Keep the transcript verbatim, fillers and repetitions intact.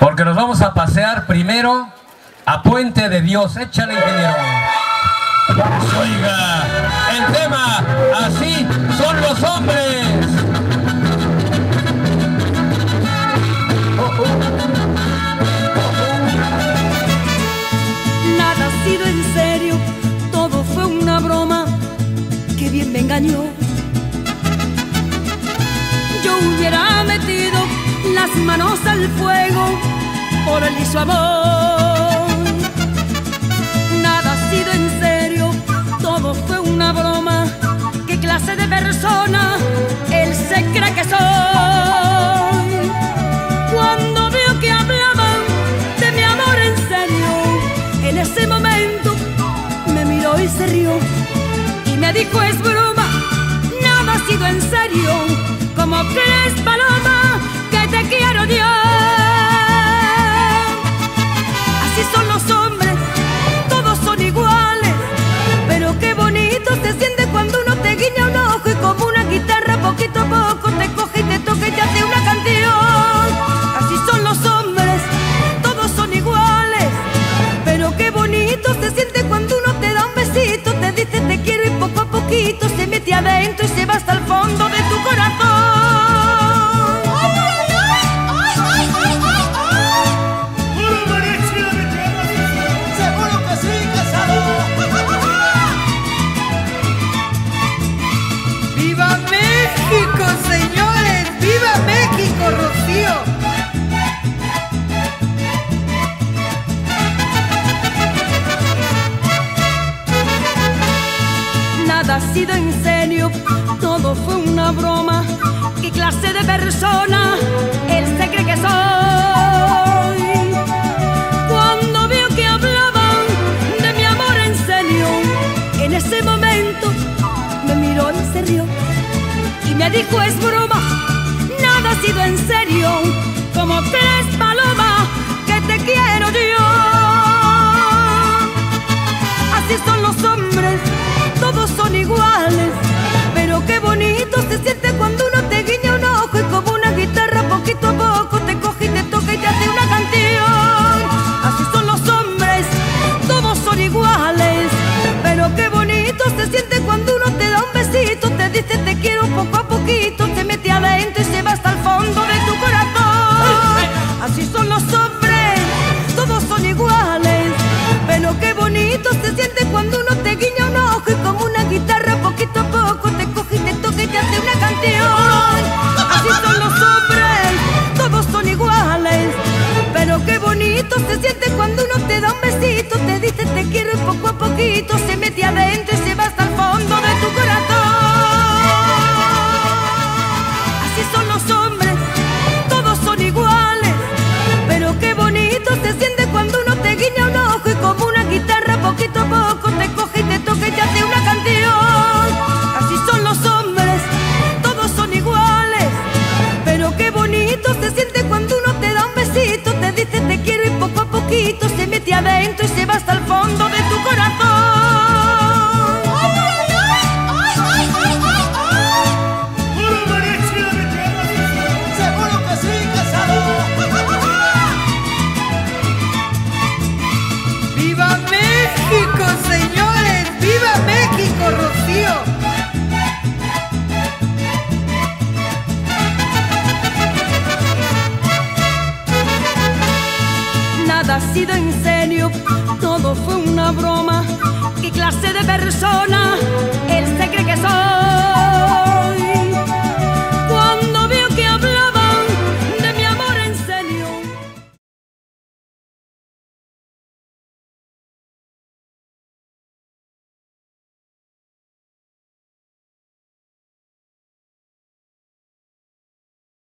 porque nos vamos a pasear primero a Puente de Dios. Échale, ingeniero. Pues oiga, el tema, así son los hombres. Nada ha sido en serio, todo fue una broma, que bien me engañó. Yo hubiera metido las manos al fuego por el liso amor. Nada ha sido en serio, todo fue una broma. ¿Qué clase de persona él se cree que soy? Cuando veo que hablaban de mi amor en serio, en ese momento me miró y se rió y me dijo: es broma, nada ha sido en serio. ¿Cómo crees, paloma, que te quiero odiar? Así son los hombres, todos son iguales, pero qué bonito se siente cuando uno te guiña un ojo y como una guitarra poquito a poco te coge y te toca y te hace una canción. Así son los hombres, todos son iguales, pero qué bonito se siente cuando uno te da un besito, te dice te quiero y poco a poquito se mete adentro y se va hasta el fondo de tu corazón. Nada ha sido en serio, todo fue una broma. ¿Qué clase de persona él se cree que soy? Cuando vio que hablaban de mi amor en serio, en ese momento me miró y se rió y me dijo: es broma, nada ha sido en serio. ¿Cómo crees, paloma, que te quiero yo? Así son los hombres, todos son iguales, pero qué bonito se siente cuando uno te guiña un ojo y como una guitarra poquito a poco te coge y te toca y te hace una canción. Así son los hombres, todos son iguales, pero qué bonito se siente cuando uno te da un besito, te dice te quiero poco a poquito, te mete adentro y se va hasta el fondo de tu corazón. Así son los hombres, todos son iguales, pero qué bonito se siente cuando uno te guiña un ojo y como una guitarra poquito a poco te coge y te toca y te hace una canción. Así son los hombres, todos son iguales, pero qué bonito se siente cuando uno te da un besito, te dice te quiero y poco a poquito se mete adentro y se va hasta el fondo de tu corazón. Así son los hombres, todos son iguales, pero qué bonito se siente cuando uno te guiña un ojo y como una guitarra poquito a poco te coge y te toca y te hace una canción. Así son los hombres, todos son iguales, pero qué bonito se siente cuando uno te da un besito, te dice te quiero y poco a poquito se mete adentro y se va hasta el fondo de tu corazón. Nada ha sido en serio, todo fue una broma. ¿Qué clase de persona